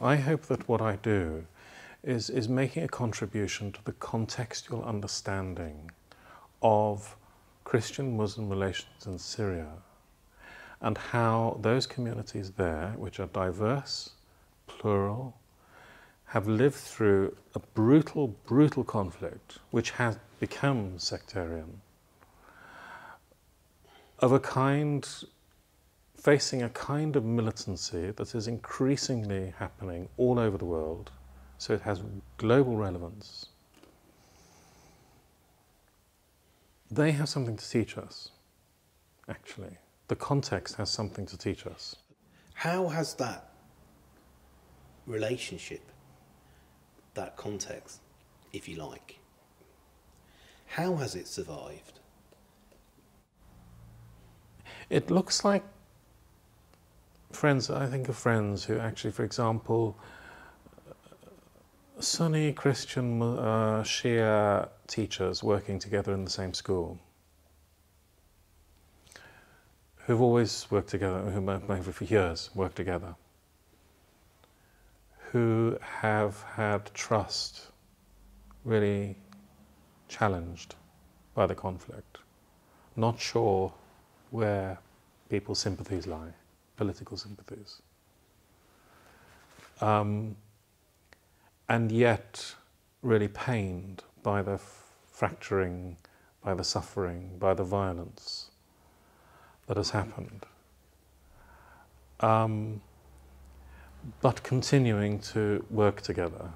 I hope that what I do is making a contribution to the contextual understanding of Christian-Muslim relations in Syria and how those communities there, which are diverse, plural, have lived through a brutal, brutal conflict, which has become sectarian, of a kind, facing a kind of militancy that is increasingly happening all over the world, so it has global relevance. They have something to teach us, actually. The context has something to teach us. How has that relationship, that context, if you like, how has it survived? It looks like friends, I think of friends who actually, for example, Sunni, Christian, Shia teachers working together in the same school, who've always worked together, who maybe for years worked together, who have had trust really challenged by the conflict, not sure where people's sympathies lie, political sympathies. And yet really pained by the fracturing, by the suffering, by the violence that has happened. But continuing to work together,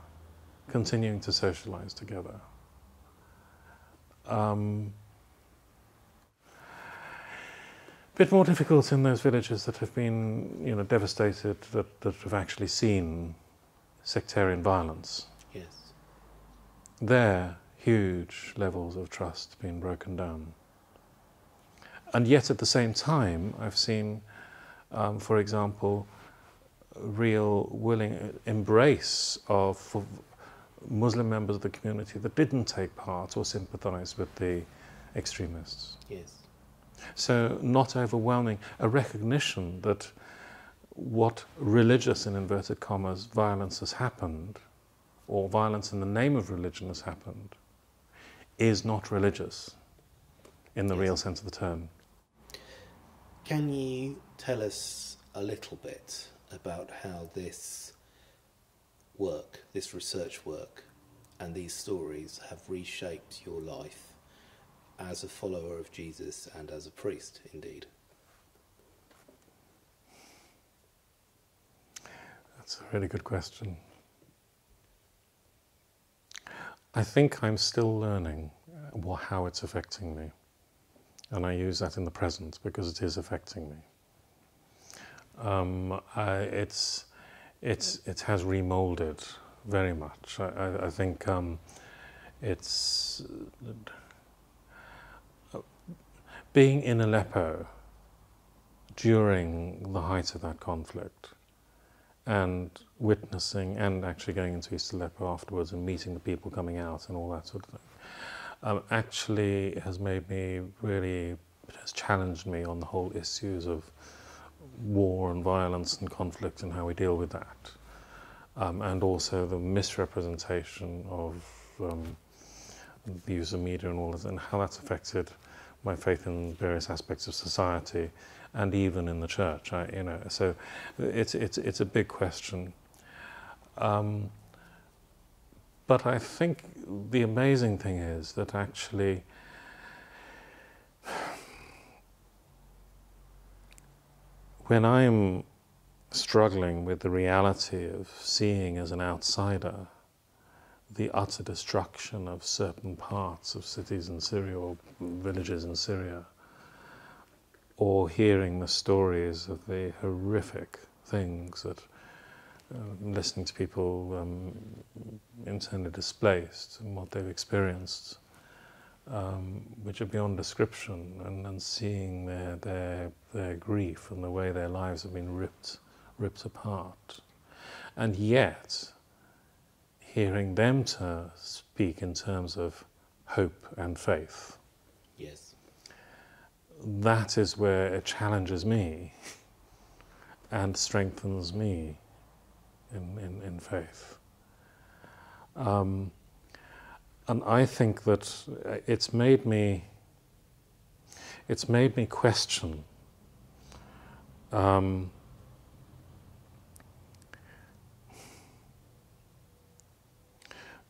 continuing to socialize together. Bit more difficult in those villages that have been, you know, devastated, that have actually seen sectarian violence. Yes. There, huge levels of trust being broken down. And yet at the same time, I've seen, for example, real willing embrace of Muslim members of the community that didn't take part or sympathize with the extremists. Yes. So not overwhelming, a recognition that what religious, in inverted commas, violence has happened, or violence in the name of religion has happened, is not religious in the real sense of the term. Can you tell us a little bit about how this work, this research work, and these stories have reshaped your life as a follower of Jesus and as a priest, indeed? That's a really good question. I think I'm still learning how it's affecting me. And I use that in the present because it is affecting me. It has remolded very much. I think it's being in Aleppo during the height of that conflict and witnessing and actually going into East Aleppo afterwards and meeting the people coming out and all that sort of thing actually has made me really, has challenged me on the whole issues of war and violence and conflict and how we deal with that, and also the misrepresentation of the use of media and all this, and how that's affected my faith in various aspects of society and even in the church. So it's a big question, but I think the amazing thing is that actually when I'm struggling with the reality of seeing as an outsider the utter destruction of certain parts of cities in Syria or villages in Syria, or hearing the stories of the horrific things that listening to people internally displaced and what they've experienced, which are beyond description, and seeing their grief and the way their lives have been ripped apart. And yet, hearing them to speak in terms of hope and faith. Yes. That is where it challenges me and strengthens me in, in, faith. And I think that it's made me question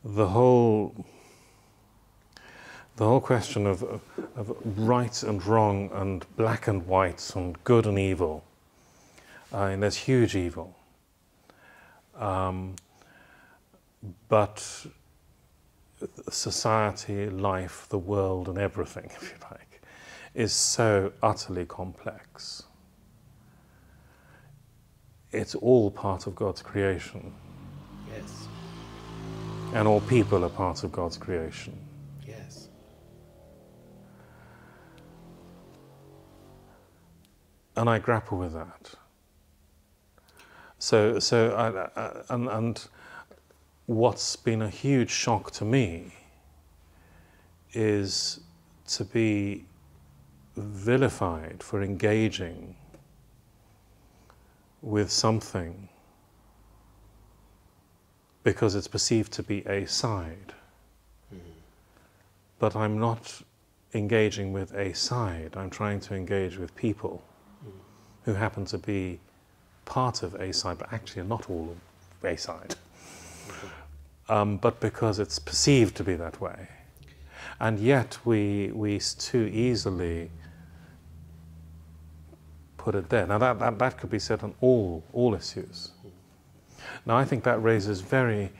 the whole question of right and wrong and black and white and good and evil. And there's huge evil. But society, life, the world and everything, if you like, is so utterly complex. It's all part of God's creation. Yes. And all people are part of God's creation. Yes. And I grapple with that. So what's been a huge shock to me is to be vilified for engaging with something because it's perceived to be a side. But I'm not engaging with a side, I'm trying to engage with people who happen to be part of a side, but actually not all of a side. But because it's perceived to be that way. And yet we too easily put it there. Now that could be said on all issues. Now I think that raises very,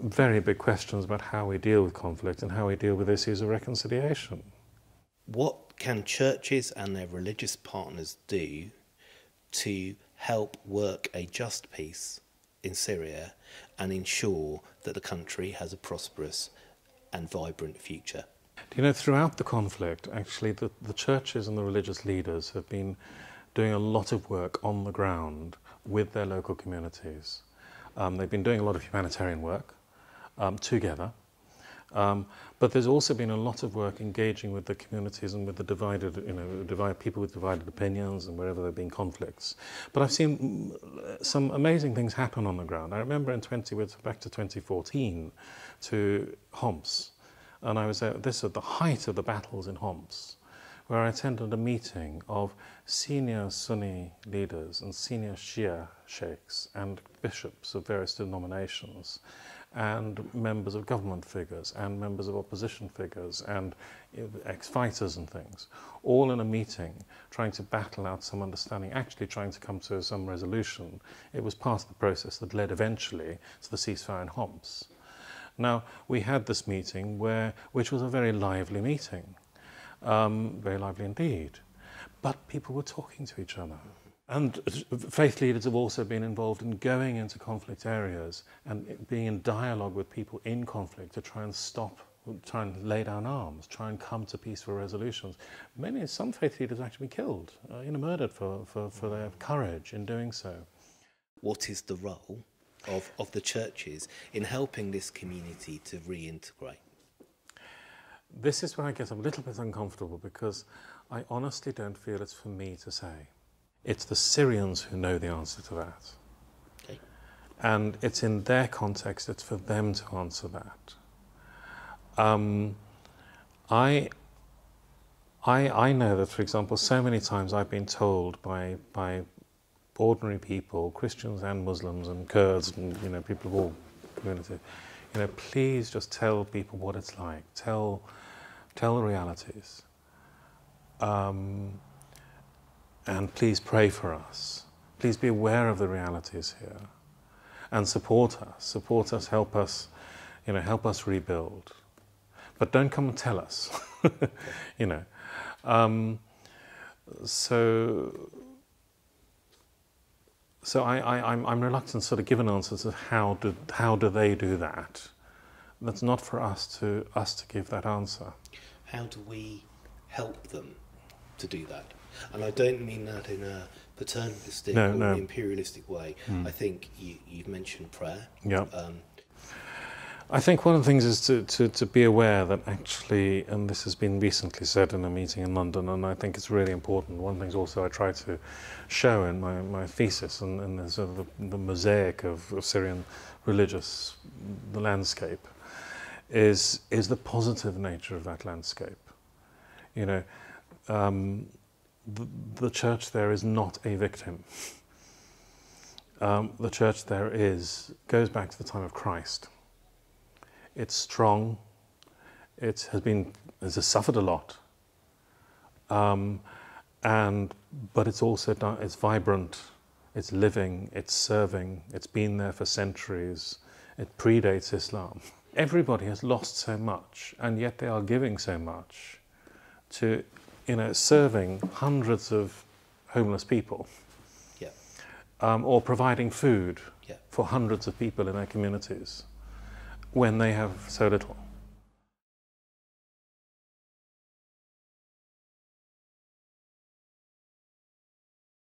very big questions about how we deal with conflict and how we deal with issues of reconciliation. What can churches and their religious partners do to help work a just peace in Syria and ensure that the country has a prosperous and vibrant future? You know, throughout the conflict, actually, the churches and the religious leaders have been doing a lot of work on the ground with their local communities. They've been doing a lot of humanitarian work together, but there's also been a lot of work engaging with the communities and with the divided, people with divided opinions and wherever there have been conflicts. But I've seen some amazing things happen on the ground. I remember back to 2014 to Homs, and I was at the height of the battles in Homs, where I attended a meeting of senior Sunni leaders and senior Shia sheikhs and bishops of various denominations, and members of government figures and members of opposition figures and ex-fighters and things, all in a meeting trying to battle out some understanding, actually trying to come to some resolution. It was part of the process that led eventually to the ceasefire in Homs. Now, we had this meeting which was a very lively meeting, very lively indeed, but people were talking to each other. And faith leaders have also been involved in going into conflict areas and being in dialogue with people in conflict to try and lay down arms, try and come to peaceful resolutions. Some faith leaders have actually been killed, murdered for their courage in doing so. What is the role of the churches in helping this community to reintegrate? This is where I get a little bit uncomfortable, because I honestly don't feel it's for me to say. It's the Syrians who know the answer to that. Okay. And it's in their context, it's for them to answer that. I know that, for example, so many times I've been told by ordinary people, Christians and Muslims and Kurds and people of all communities, please just tell people what it's like, tell the realities. And please pray for us. Please be aware of the realities here, and support us, help us rebuild. But don't come and tell us, So I'm reluctant to sort of give an answer to how do they do that. That's not for us to give that answer. How do we help them to do that? And I don't mean that in a paternalistic or imperialistic way. I think you've mentioned prayer. Yeah. I think one of the things is to be aware that actually, and this has been recently said in a meeting in London, and I think it's really important. One of the things also I try to show in my thesis and the, sort of the mosaic of Syrian religious the landscape is the positive nature of that landscape. You know, the church there is not a victim. The church there goes back to the time of Christ. It's strong. It has suffered a lot, but it's also it's vibrant, it's living, it's serving. It's been there for centuries. It predates Islam. Everybody has lost so much, and yet they are giving so much to, you know, serving hundreds of homeless people, yeah, or providing food, yeah, for hundreds of people in their communities, when they have so little.